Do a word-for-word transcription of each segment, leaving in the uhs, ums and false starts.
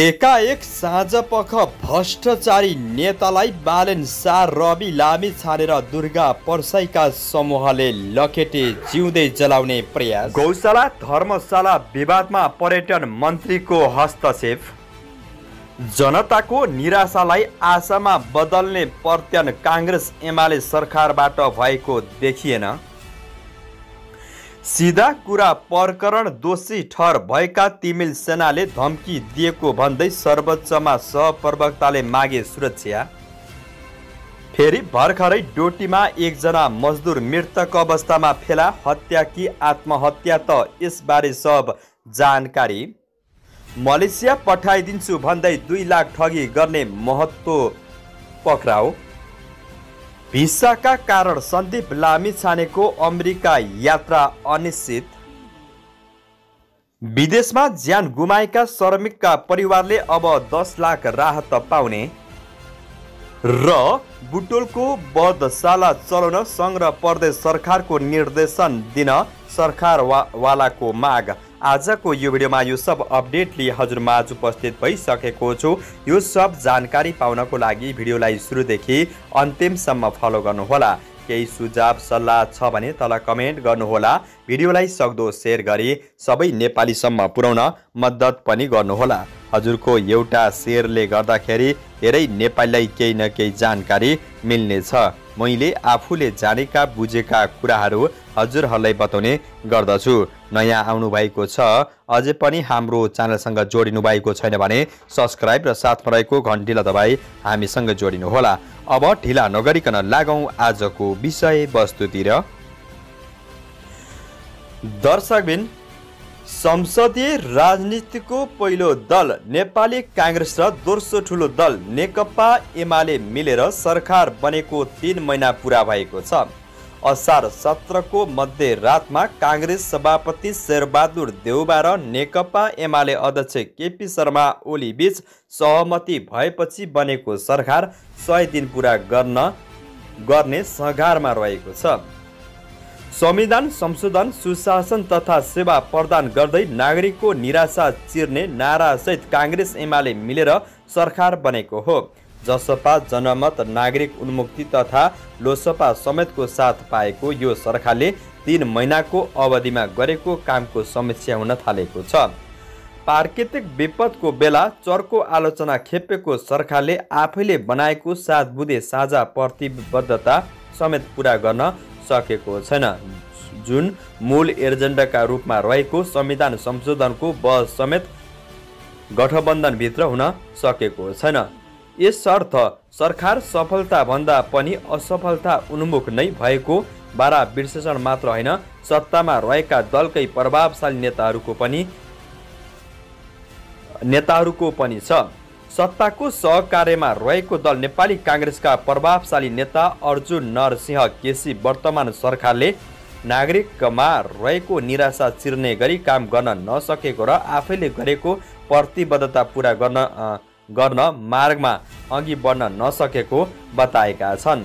एकाएक साँझपख भ्रष्टाचारी नेतालाई बालेन शाह रवि लामिछाने र दुर्गा परसाईका समूहले लखेटे जिउँदै जलाउने प्रयास। गौशाला धर्मशाला विवादमा पर्यटन मन्त्रीको हस्तक्षेप। जनताको निराशालाई आशामा बदल्ने प्रत्यन काङ्ग्रेस एमाले सरकारबाट भएको देखिएन। सीधा कुरा प्रकरण दोषी ठहर भएका तिमिल सेनाले धम्की दिएको भन्दै सर्वोच्चमा सहप्रवक्ताले मागे सुरक्षा। फेरि भर्खरै डोटीमा एकजना मजदुर मृतक अवस्थामा फेला, हत्या कि आत्महत्या त यसबारे सब जानकारी। मलेसिया पठाइदिन्छु भन्दै दुई लाख ठगी गर्ने महत्त्व पक्राउ। भिसाका कारण सन्दीप लामिछानेको अमेरिका यात्रा अनिश्चित। विदेशमा ज्यान गुमाएका श्रमिकका परिवारले अब दस लाख राहत पाउने। र बुटोलको बधशाला चलाउन सङ्घ र प्रदेश सरकारको निर्देशन दिन सरकारवालाको माग। आजको यो भिडियोमा यो सब अपडेट लिए हजुरमा आज उपस्थित भइसकेको छु। यो सब जानकारी पाउनको लागि भिडियोलाई सुरुदेखि अन्तिमसम्म फलो गर्नुहोला। केही सुझाव सल्लाह छ भने तल कमेन्ट गर्नुहोला। भिडियोलाई सक्दो सेयर गरी सबै नेपालीसम्म पुर्याउन मद्दत पनि गर्नुहोला। हजुरको एउटा सेयरले गर्दाखेरि धेरै नेपालीलाई केही न केही जानकारी मिल्नेछ। मैले आफूले जानेका बुझेका कुराहरू हजुरहरूलाई बताउने गर्दछु। नयाँ आउनुभएको छ अझै पनि हाम्रो च्यानलसँग जोडिनु भएको छैन भने सब्सक्राइब र साथमा रहेको घन्टीलाई दबाई हामीसँग जोडिनुहोला। अब ढिला नगरिकन लागौँ आजको विषय वस्तुतिर। दर्शकबिन, संसदीय राजनीतिको पहिलो दल नेपाली काङ्ग्रेस र दोस्रो ठुलो दल नेकपा एमाले मिलेर सरकार बनेको तीन महिना पुरा भएको छ। असार सत्र को मध्यरातमा काङ्ग्रेस सभापति शेरबहादुर देउवा र नेकपा एमाले अध्यक्ष केपी शर्मा ओली बीच सहमति भएपछि बनेको सरकार सय दिन पुरा गर्न गर्ने सघारमा रहेको छ। संविधान संशोधन, सुशासन तथा सेवा प्रदान गर्दै नागरिकको निराशा चिर्ने नारासहित काङ्ग्रेस एमाले मिलेर सरकार बनेको हो। जसपा, जनमत, नागरिक उन्मुक्ति तथा लोसपा समेतको साथ पाएको यो सरकारले तीन महिनाको अवधिमा गरेको कामको समीक्षा हुन थालेको छ। प्राकृतिक विपदको बेला चर्को आलोचना खेपेको सरकारले आफैले बनाएको सात बुँदे साझा प्रतिबद्धता समेत पुरा गर्न सकेको छैन, जुन मूल एजेन्डाका रूपमा रहेको संविधान संशोधनको बहस समेत गठबन्धनभित्र हुन सकेको छैन। यसर्थ सरकार सफलताभन्दा पनि असफलता उन्मुख नै भएको बारा विश्लेषण मात्र होइन, सत्तामा रहेका दलकै प्रभावशाली नेताहरूको पनि नेताहरूको पनि छ। सत्ताको सहकार्यमा रहेको दल नेपाली काङ्ग्रेसका प्रभावशाली नेता अर्जुन नरसिंह केसी वर्तमान सरकारले नागरिकमा रहेको निराशा चिर्ने गरी काम गर्न नसकेको र आफैले गरेको प्रतिबद्धता पुरा गर्न गर्न मार्गमा अघि बढ्न नसकेको बताएका छन्।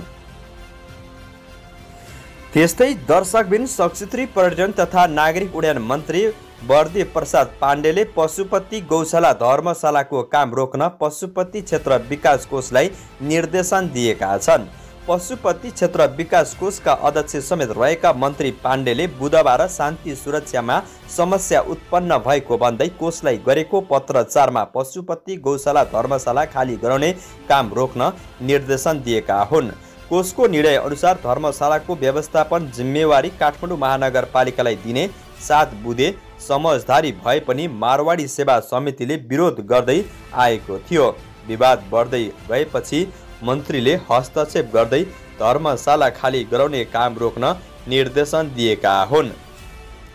त्यस्तै दर्शकबिन, सशस्त्र पर्यटन तथा नागरिक उड्डयन मन्त्री बर्दे प्रसाद पाण्डेले पशुपति गौशाला धर्मशालाको काम रोक्न पशुपति क्षेत्र विकास कोषलाई निर्देशन दिएका छन्। पशुपति क्षेत्र विकास कोषका अध्यक्ष समेत रहेका मन्त्री पाण्डेले बुधबार शान्ति सुरक्षामा समस्या उत्पन्न भएको भन्दै कोषलाई गरेको पत्रचारमा पशुपति गौशाला धर्मशाला खाली गराउने काम रोक्न निर्देशन दिएका हुन्। कोषको निर्णय अनुसार धर्मशालाको व्यवस्थापन जिम्मेवारी काठमाडौँ महानगरपालिकालाई दिने सात बुधे समझदारी भए पनि मारवाडी सेवा समितिले विरोध गर्दै आएको थियो। विवाद बढ्दै गएपछि मन्त्रीले हस्तक्षेप गर्दै धर्मशाला खाली गराउने काम रोक्न निर्देशन दिएका हुन्।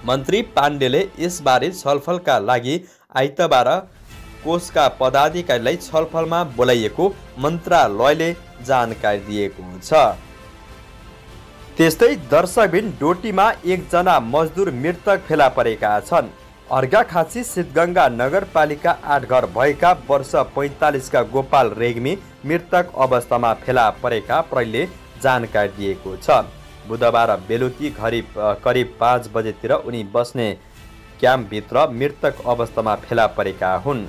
मन्त्री पाण्डेले यसबारे छलफलका लागि आइतबार कोषका पदाधिकारीलाई छलफलमा बोलाइएको मन्त्रालयले जानकारी दिएको छ। त्यस्तै दर्शकबिन, डोटीमा एकजना मजदुर मृतक फेला परेका छन्। अर्घाखाँची सिद्धगङ्गा नगरपालिका आठ घर भएका वर्ष पैँतालिसका गोपाल रेग्मी मृतक अवस्थामा फेला परेका प्रहरीले जानकारी दिएको छ। बुधबार बेलुकी घरि करिब पाँच बजेतिर उनी बस्ने क्याम्पभित्र मृतक अवस्थामा फेला परेका हुन्।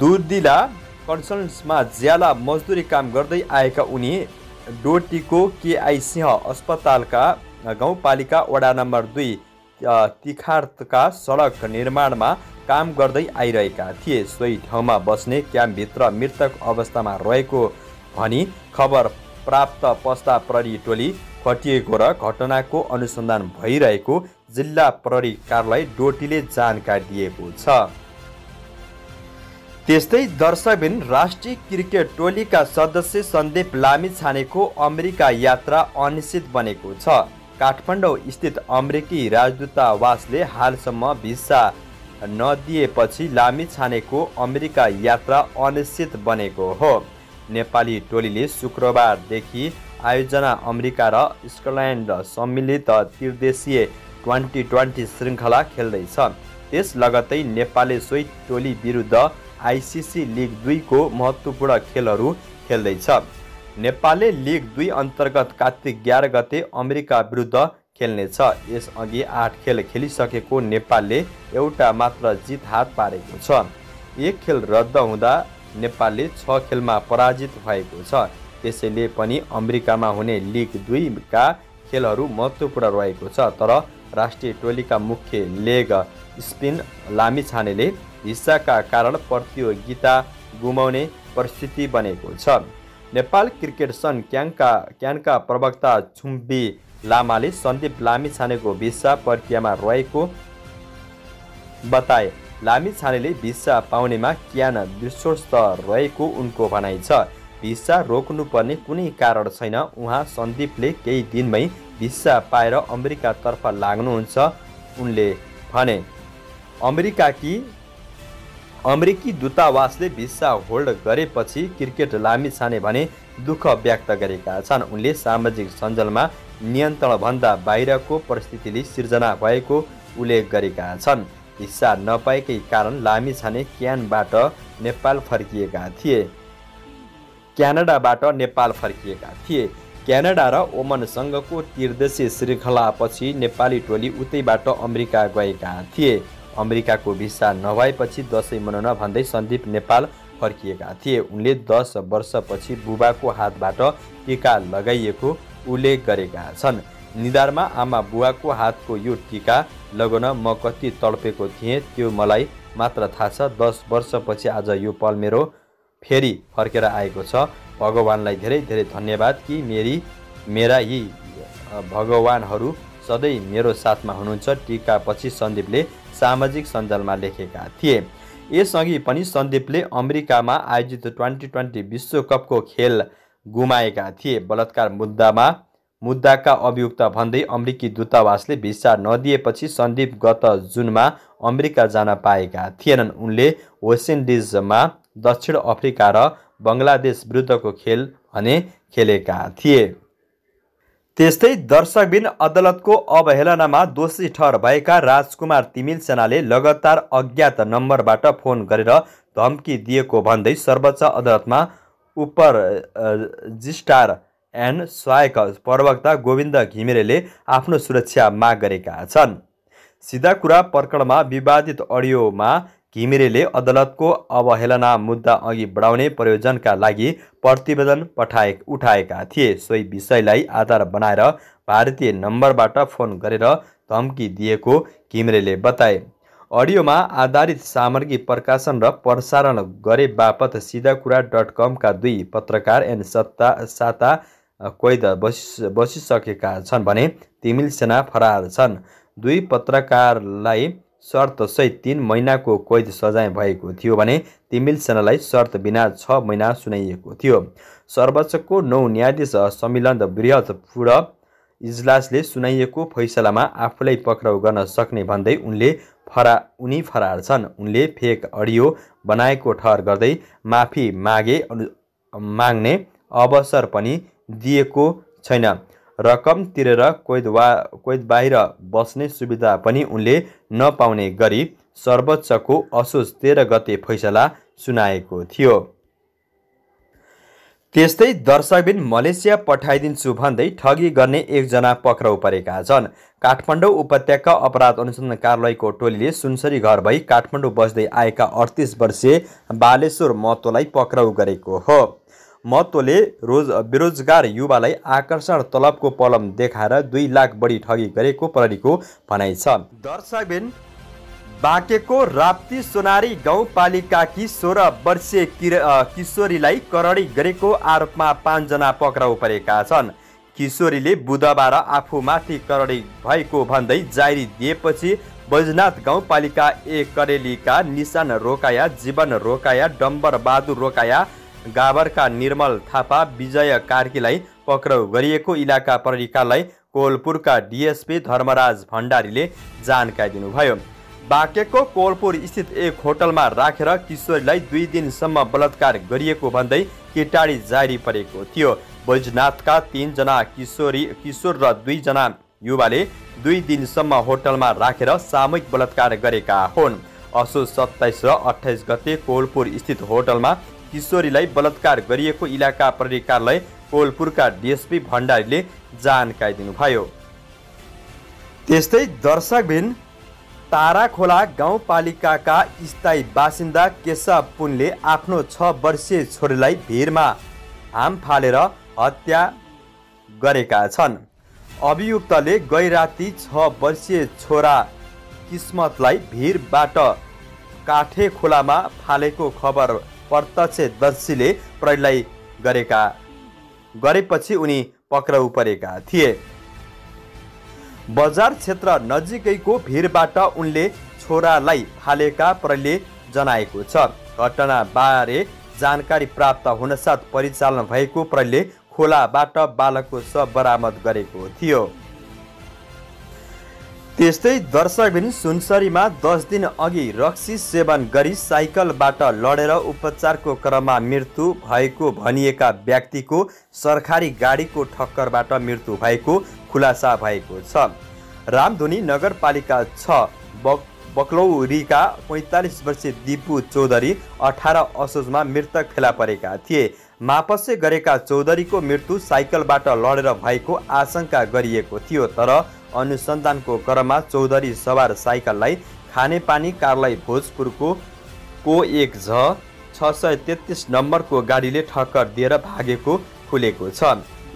दुर्दिला कन्सर्न्समा ज्याला मजदुरी काम गर्दै आएका उनी डोटीको केआई सिंह अस्पतालका गाउँपालिका वडा नम्बर दुई तिखार्तका सडक निर्माणमा काम गर्दै आइरहेका थिए। सोही ठाउँमा बस्ने क्याम्पभित्र मृतक अवस्थामा रहेको भनी खबर प्राप्त पस्ता प्रहरी टोली खटिएको र घटनाको अनुसन्धान भइरहेको जिल्ला प्रहरी कार्यालय डोटीले जानकारी दिएको छ। त्यस्तै दर्शकबिन राष्ट्रिय क्रिकेट टोलीका सदस्य सन्देप लामिछानेको अमेरिका यात्रा अनिश्चित बनेको छ। काठमाडौँ स्थित अमेरिकी राजदूतावासले हालसम्म भिसा नदिएपछि लामिछानेको अमेरिका यात्रा अनिश्चित बनेको हो। नेपाली टोलीले शुक्रबारदेखि आयोजना अमेरिका र स्कटल्यान्ड सम्मिलित त्रिदेशीय ट्वेन्टी ट्वेन्टी श्रृङ्खला खेल्दैछ। त्यस लगत्तै नेपालले सोही टोली विरुद्ध आइसिसी लिग दुई को महत्त्वपूर्ण खेलहरू खेल्दैछ। नेपालले लिग दुई अन्तर्गत कार्तिक ग्यार गते अमेरिका विरुद्ध खेल्नेछ। यसअघि आठ खेल खेलिसकेको नेपालले एउटा मात्र जित हात पारेको छ। एक खेल रद्द हुँदा नेपालले छ खेलमा पराजित भएको छ। त्यसैले पनि अमेरिकामा हुने लिग दुईका खेलहरू महत्त्वपूर्ण रहेको छ। तर राष्ट्रिय टोलीका मुख्य लेग स्पिन लामिछानेले हिस्साका कारण प्रतियोगिता गुमाउने परिस्थिति बनेको छ। नेपाल क्रिकेट सङ्घ क्याङका क्यानका प्रवक्ता छुम्बी लामाले सन्दीप लामिछानेको भिसा प्रक्रियामा रहेको बताए। लामिछानेले भिसा पाउनेमा क्यान विश्वस्त रहेको उनको भनाइ छ। भिसा रोक्नुपर्ने कुनै कारण छैन। उहाँ सन्दीपले केही दिनमै भिसा पाएर अमेरिकातर्फ लाग्नुहुन्छ उनले भने। अमेरिका कि अमेरिकी दूतावासले भिसा होल्ड गरेपछि क्रिकेट लामिछाने भने दुःख व्यक्त गरेका छन्। उनले सामाजिक सञ्जालमा नियन्त्रणभन्दा बाहिरको परिस्थितिले सिर्जना भएको उल्लेख गरेका छन्। भिसा नपाएकै कारण लामिछाने क्यानबाट नेपाल फर्किएका थिए क्यानाडाबाट नेपाल फर्किएका थिए। क्यानाडा र ओमनसँगको त्रिदेशीय श्रृङ्खलापछि नेपाली टोली उतैबाट अमेरिका गएका थिए। अमेरिकाको भिसा नभएपछि दसैँ मनाउन भन्दै सन्दीप नेपाल फर्किएका थिए। उनले दस वर्षपछि बुबाको हातबाट टीका लगाइएको उल्लेख गरेका छन्। निधारमा आमा बुवाको हातको यो टीका लगाउन म कति तडपेको थिएँ त्यो मलाई मात्र थाहा छ। दस वर्षपछि आज यो पल मेरो फेरि फर्केर आएको छ। भगवानलाई धेरै धेरै धन्यवाद कि मेरी मेरा यी भगवानहरू सधैँ मेरो साथमा हुनुहुन्छ। टीकापछि सन्दीपले सामाजिक सञ्जालमा लेखेका थिए। यसअघि पनि सन्दीपले अमेरिकामा आयोजित ट्वेन्टी ट्वेन्टी विश्वकपको खेल गुमाएका थिए। बलात्कार मुद्दामा मुद्दाका अभियुक्त भन्दै अमेरिकी दूतावासले भिसा नदिएपछि सन्दीप गत जुनमा अमेरिका जान पाएका थिएनन्। उनले वेस्ट इन्डिजमा दक्षिण अफ्रिका र बङ्गलादेश विरुद्धको खेल भने खेलेका थिए। त्यस्तै दर्शकबिन अदालतको अवहेलनामा दोषी ठहर भएका राजकुमार तिमिल सेनाले लगातार अज्ञात नम्बरबाट फोन गरेर धम्की दिएको भन्दै सर्वोच्च अदालतमा उपर रजिस्ट्रार एन्ड सहायक प्रवक्ता गोविन्द घिमिरेले आफ्नो सुरक्षा माग गरेका छन्। सिधाकुरा प्रकरणमा विवादित अडियोमा घिमिरेले अदालतको अवहेलना मुद्दा अघि बढाउने प्रयोजनका लागि प्रतिवेदन पठाए उठाएका थिए। सोही विषयलाई आधार बनाएर भारतीय नम्बरबाट फोन गरेर धम्की दिएको घिमिरेले बताए। अडियोमा आधारित सामग्री प्रकाशन र प्रसारण गरे बापत सिधाकुरा डट कमका दुई पत्रकार एन सत्ता साता कैद बसि बसिसकेका छन् भने तिमिल सेना फरार छन्। दुई पत्रकारलाई शर्तसहित तीन महिनाको कैद सजाय भएको थियो भने तिमिल सेनालाई शर्त बिना छ महिना सुनाइएको थियो। सर्वोच्चको नौ न्यायाधीश सम्मिलन बृहत्पुर इजलासले सुनाइएको फैसलामा आफूलाई पक्राउ गर्न सक्ने भन्दै उनले फरा उनी फरार छन्। उनले फेक अडियो बनाएको ठहर गर्दै माफी मागे माग्ने अवसर पनि दिएको छैन। रकम तिरेर कैद वा कैद बाहिर बस्ने सुविधा पनि उनले नपाउने गरी सर्वोच्चको असोज तेह्र गते फैसला सुनाएको थियो। त्यस्तै दर्शकबिन मलेसिया पठाइदिन्छु भन्दै ठगी गर्ने एकजना पक्राउ परेका छन्। काठमाडौँ उपत्यका अपराध अनुसन्धान कार्यालयको टोलीले सुनसरी घर भई काठमाडौँ बस्दै आएका अडतिस वर्षीय बालेश्वर महतोलाई पक्राउ गरेको हो। महतोले रोज बेरोजगार युवालाई आकर्षण तलबको पलम देखाएर दुई लाख बढी ठगी गरेको प्रहरीको भनाइ छ। दर्शकबिन बाँकेको राप्ती सोनारी गाउँपालिकाकी सोह्र वर्षीय किशोरीलाई करडी गरेको आरोपमा पाँचजना पक्राउ परेका छन्। किशोरीले बुधबार आफूमाथि करडी भएको भन्दै जारी दिएपछि बैजनाथ गाउँपालिका एक करेलीका निशान रोकाया, जीवन रोकाया, डम्बर बहादुर रोकाया, गाभरका निर्मल थापा, विजय कार्कीलाई पक्राउ गरिएको इलाका प्रहरी कार्यालय कोलपुरका डिएसपी धर्मराज भण्डारीले जानकारी दिनुभयो। बाँकेको कोलपुर स्थित एक होटलमा राखेर किशोरीलाई दुई दिनसम्म बलात्कार गरिएको भन्दै केटाडी जारी परेको थियो। बैजनाथका तीनजना किशोरी किशोर र दुईजना युवाले दुई दिनसम्म होटलमा राखेर सामूहिक बलात्कार गरेका हुन्। असोज सत्ताइस र अठाइस गते कोलपुर स्थित होटलमा किशोरीलाई बलात्कार गरिएको इलाका प्रहरी कार्यालय कोलपुरका डिएसपी भण्डारीले जानकारी दिनुभयो। त्यस्तै दर्शकबिन ताराखोला गाउँपालिकाका स्थायी बासिन्दा केशव पुनले आफ्नो छ वर्षीय छोरीलाई भिरमा हाम फालेर हत्या गरेका छन्। अभियुक्तले गैराती छ वर्षीय छोरा किस्मतलाई भिरबाट काठे खोलामा फालेको खबर प्रत्यक्षदर्शीले प्रहरीलाई गरेका गरेपछि उनी पक्राउ परेका थिए। बजार क्षेत्र नजिकैको भिरबाट उनले छोरालाई फालेका प्रहरीले जनाएको छ। घटनाबारे जानकारी प्राप्त हुनसाथ परिचालन भएको प्रहरीले खोलाबाट बालकको शव बरामद गरेको थियो। त्यस्तै दर्शकबिन सुनसरीमा दस दिन अघि रक्सी सेवन गरी साइकलबाट लडेर उपचारको क्रममा मृत्यु भएको भनिएका व्यक्तिको सरकारी गाडीको ठक्करबाट मृत्यु भएको खुलासा भएको छ। रामधुनी नगरपालिका छ बक बक्लौरीका पैँतालिस वर्षीय दीपु चौधरी अठार असोजमा मृतक फेला परेका थिए। मापसे गरेका चौधरीको मृत्यु साइकलबाट लडेर भएको आशंका गरिएको थियो, तर अनुसन्धानको क्रममा चौधरी सवार साइकललाई खानेपानी कार्यालय भोजपुरको को एक झ छ सय तेत्तिस नम्बरको गाडीले ठक्कर दिएर भागेको खुलेको छ।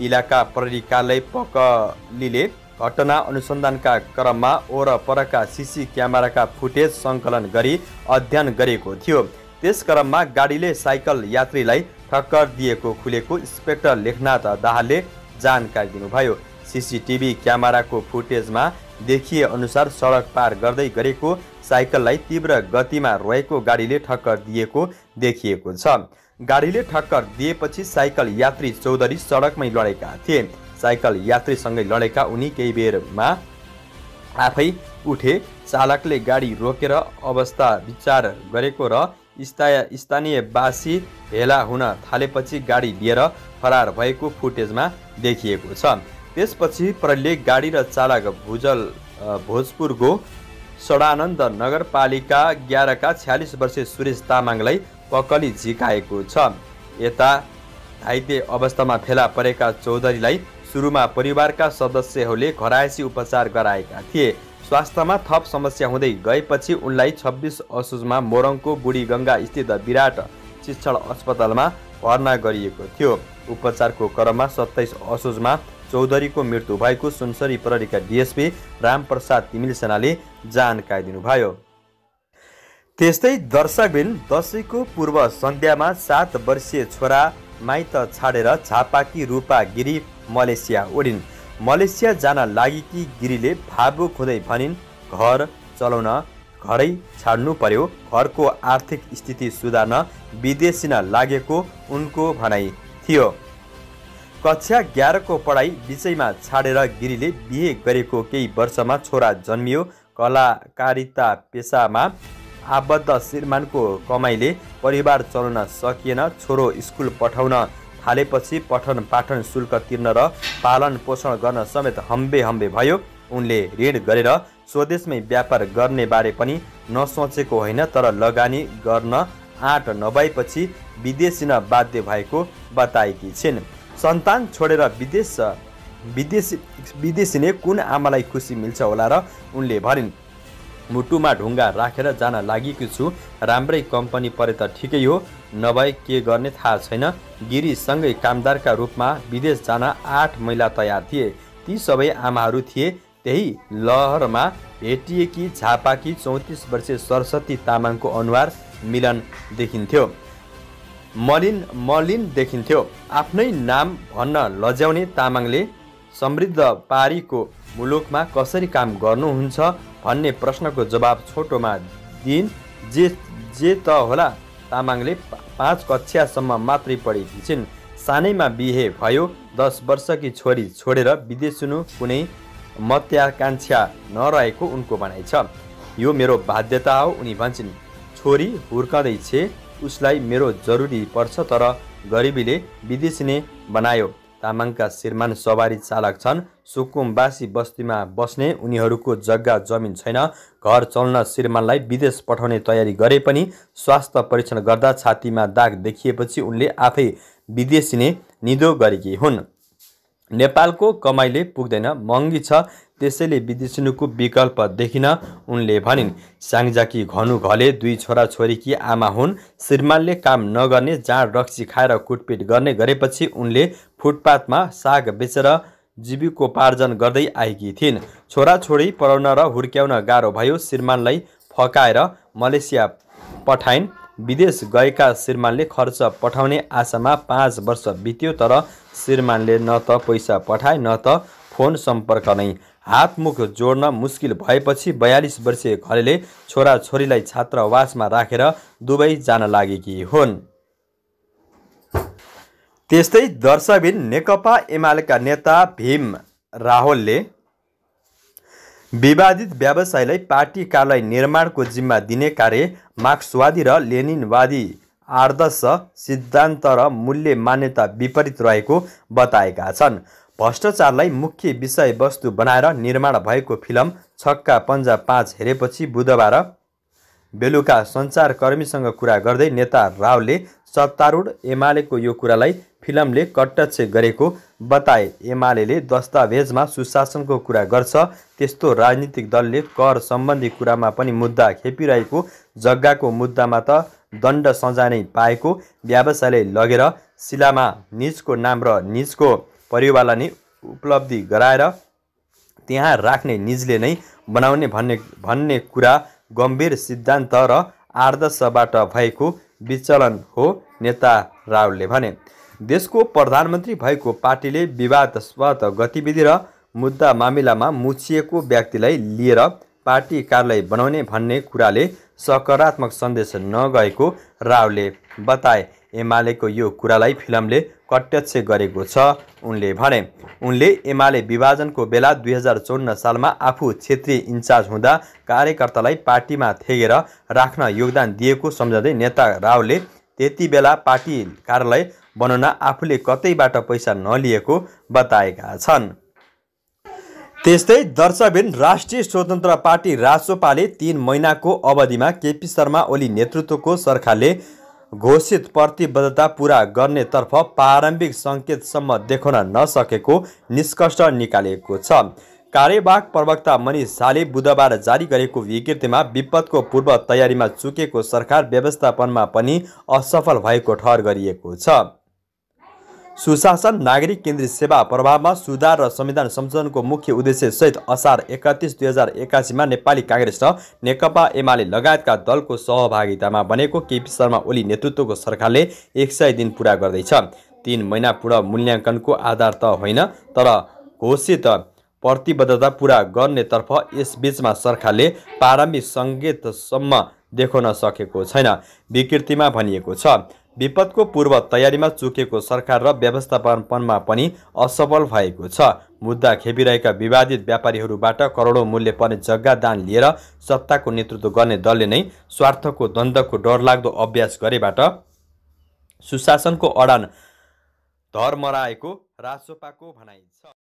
इलाका प्रहरी कार्यालय पकलीले घटना अनुसन्धानका क्रममा वरपरका सिसी क्यामेराका फुटेज सङ्कलन गरी अध्ययन गरेको थियो। त्यस क्रममा गाडीले साइकल यात्रीलाई ठक्कर दिएको खुलेको इन्स्पेक्टर लेखनाथ दाहालले जानकारी दिनुभयो। सिसिटिभी क्यामेराको फुटेजमा देखिए अनुसार सडक पार गर्दै गरेको साइकललाई तीव्र गतिमा रहेको गाडीले ठक्कर दिएको देखिएको छ। गाडीले ठक्कर दिएपछि साइकल यात्री चौधरी सडकमै लडेका थिए। साइकल यात्रीसँगै लडेका उनी केही बेरमा आफै उठे। चालकले गाडी रोकेर अवस्था विचार गरेको र स्थानीय स्थानीयवासी भेला हुन थालेपछि गाडी लिएर फरार भएको फुटेजमा देखिएको छ। त्यसपछि प्रहरीले गाडी र चालक भुजल भोजपुरको सडानन्द नगरपालिका एघारका छ्यालिस वर्षीय सुरेश तामाङलाई पकली झिकाएको छ। यता घाइते अवस्थामा फेला परेका चौधरीलाई सुरुमा परिवारका सदस्यहरूले घरायसी उपचार गराएका थिए। स्वास्थ्यमा थप समस्या हुँदै गएपछि उनलाई छब्बिस असोजमा मोरङको बुढीगङ्गा स्थित विराट शिक्षण अस्पतालमा भर्ना गरिएको थियो। उपचारको क्रममा सत्ताइस असोजमा चौधरीको मृत्यु भएको सुनसरी प्रहरीका डिएसपी रामप्रसाद तिमिल सेनाले जानकारी दिनुभयो। त्यस्तै दर्शकबिन दसैँको पूर्व सन्ध्यामा सात वर्षीय छोरा माइत छाडेर झापाकी रूपा गिरी मलेसिया उडिन्। मलेसिया जान लागेकी गिरीले भावुक हुँदै भनिन्, घर चलाउन घरै छाड्नु पर्यो, घरको आर्थिक स्थिति सुधार्न विदेशिन लागेको उनको भनाइ थियो। कक्षा एघारको पढाइ बिचैमा छाडेर गिरीले बिहे गरेको केही वर्षमा छोरा जन्मियो। कलाकारिता पेसामा आबद्ध श्रीमानको कमाइले परिवार चलाउन सकिएन। छोरो स्कुल पठाउन थालेपछि पठन पाठन शुल्क तिर्न र पालन पोषण गर्न समेत हम्बे हम्बे भयो। उनले ऋण गरेर स्वदेशमै व्यापार गर्ने बारे पनि नसोचेको होइन, तर लगानी गर्न आठ नभएपछि विदेशिन बाध्य भएको बताएकी छिन्। सन्तान छोडेर विदेश विदेशी विदेशीले कुन आमालाई खुसी मिल्छ होला र उनले भनिन्, मुटुमा ढुङ्गा राखेर जान लागेकी छु, राम्रै कम्पनी परे त ठिकै हो, नभए के गर्ने थाहा छैन। गिरीसँगै कामदारका रूपमा विदेश जान आठ महिला तयार थिए। ती सबै आमाहरू थिए। त्यही लहरमा भेटिएकी झापाकी चौंतीस वर्षीय सरस्वती तामाङको अनुहार मिलन देखिन्थ्यो, मलिन मलिन देखिन्थ्यो। आफ्नै नाम भन्न लज्याउने तामाङले समृद्ध पारीको मुलुकमा कसरी काम गर्नुहुन्छ भन्ने प्रश्नको जवाब छोटोमा दिन जे जे त होला। तामाङले पाँच कक्षासम्म मात्रै पढेकी छिन्। सानैमा बिहे भयो। दस वर्षकी छोरी छोडेर विदेश सुनु कुनै महत्वाकांक्षा नरहेको उनको भनाइ छ। यो मेरो बाध्यता हो, उनी भन्छन्। छोरी हुर्कदै छे, उसलाई मेरो जरुरी पर्छ, तर गरिबीले विदेशीले बनायो। तामाङका श्रीमान सवारी चालक छन्। सुकुमवासी बस्तीमा बस्ने उनीहरूको जग्गा जमिन छैन। घर चल्न श्रीमानलाई विदेश पठाउने तयारी गरे पनि स्वास्थ्य परीक्षण गर्दा छातीमा दाग देखिएपछि उनले आफै विदेशीले निधो गरेकी हुन्। नेपालको कमाइले पुग्दैन, महँगी छ, त्यसैले विदेशीको विकल्प देखिन उनले भनिन्। साङजाकी घनु घले दुई छोराछोरीकी आमा हुन्। श्रीमानले काम नगर्ने, जाँड रक्सी खाएर कुटपिट गर्ने गरेपछि उनले फुटपाथमा साग बेचेर जीविकोपार्जन गर्दै आएकी थिइन्। छोराछोरी पढाउन र हुर्क्याउन गाह्रो भयो। श्रीमानलाई फकाएर मलेसिया पठाइन्। विदेश गएका श्रीमानले खर्च पठाउने आशामा पाँच वर्ष बित्यो, तर श्रीमानले न त पैसा पठाए न त फोन सम्पर्क नै। हातमुख जोड्न मुस्किल भएपछि बयालिस वर्षीय घलेले छोराछोरीलाई छात्रावासमा राखेर दुबई जान लागेकी हुन्। त्यस्तै दर्शबिन नेकपा एमालेका नेता भीम रावलले विवादित व्यवसायलाई पार्टी कार्यालय निर्माणको जिम्मा दिने कार्य मार्क्सवादी र लेनिनवादी आदर्श सिद्धान्त र मूल्य मान्यता विपरीत रहेको बताएका छन्। भ्रष्टाचारलाई मुख्य विषयवस्तु बनाएर निर्माण भएको फिल्म छक्का पन्जा पाँच हेरेपछि बुधबार बेलुका सञ्चारकर्मीसँग कुरा गर्दै नेता रावले सत्तारूढ एमालेको यो कुरालाई फिल्मले कटाक्ष गरेको बताए। एमाले दस्तावेजमा सुशासनको कुरा गर्छ, त्यस्तो राजनीतिक दलले कर सम्बन्धी कुरामा पनि मुद्दा खेपिरहेको, जग्गाको मुद्दामा त दण्ड सजाय नै पाएको, व्यवसायले लगेर शिलामा निजको नाम र निजको परिवारलाई नै उपलब्धि गराएर त्यहाँ राख्ने, निजले नै बनाउने भन्ने भन्ने कुरा गम्भीर सिद्धान्त र आदर्शबाट भएको विचलन हो, नेता रावलले भने। देशको प्रधानमन्त्री भएको पार्टीले विवादास्पद गतिविधि र मुद्दा मामिलामा मुछिएको व्यक्तिलाई लिएर पार्टी कार्यालय बनाउने भन्ने कुराले सकारात्मक सन्देश नगएको रावले बताए। एमालेको यो कुरालाई फिल्मले कटाक्ष गरेको छ, उनले भने। उनले एमाले विभाजनको बेला दुई हजार चौन्न सालमा आफू क्षेत्रीय इन्चार्ज हुँदा कार्यकर्तालाई पार्टीमा थेगेर राख्न योगदान दिएको सम्झँदै नेता रावले त्यति बेला पार्टी कार्यालय बनाउन आफूले कतैबाट पैसा नलिएको बताएका छन्। त्यस्तै दर्शबिन राष्ट्रिय स्वतन्त्र पार्टी रासोपाले तीन महिनाको अवधिमा केपी शर्मा ओली नेतृत्वको सरकारले घोषित प्रतिबद्धता पुरा गर्नेतर्फ प्रारम्भिक सङ्केतसम्म देखाउन नसकेको निष्कर्ष निकालेको छ। कार्यवाहक प्रवक्ता मनिष झाले बुधबार जारी गरेको विज्ञप्तिमा विपदको पूर्व तयारीमा चुकेको सरकार व्यवस्थापनमा पनि असफल भएको ठहर गरिएको छ। सुशासन, नागरिक केन्द्रित सेवा, प्रभावमा सुधार र संविधान संशोधनको मुख्य उद्देश्यसहित असार एकतिस दुई हजार एकासीमा नेपाली काङ्ग्रेस र नेकपा एमाले लगायतका दलको सहभागितामा बनेको केपी शर्मा ओली नेतृत्वको सरकारले एक सय दिन पुरा गर्दैछ। तीन महिना पूर्व मूल्याङ्कनको आधार त होइन, तर घोषित प्रतिबद्धता पुरा गर्नेतर्फ यसबीचमा सरकारले प्रारम्भिक सङ्केतसम्म देखाउन सकेको छैन, विकृतिमा भनिएको छ। विपदको पूर्व तयारीमा चुकेको सरकार र व्यवस्थापनमा पनि असफल भएको छ। मुद्दा खेपिरहेका विवादित व्यापारीहरूबाट करोडौँ मूल्य पर्ने जग्गा दान लिएर सत्ताको नेतृत्व गर्ने दलले नै स्वार्थको द्वन्द्वको डरलाग्दो अभ्यास गरेबाट सुशासनको अडान धर्मराएको रासोपाको भनाइ छ।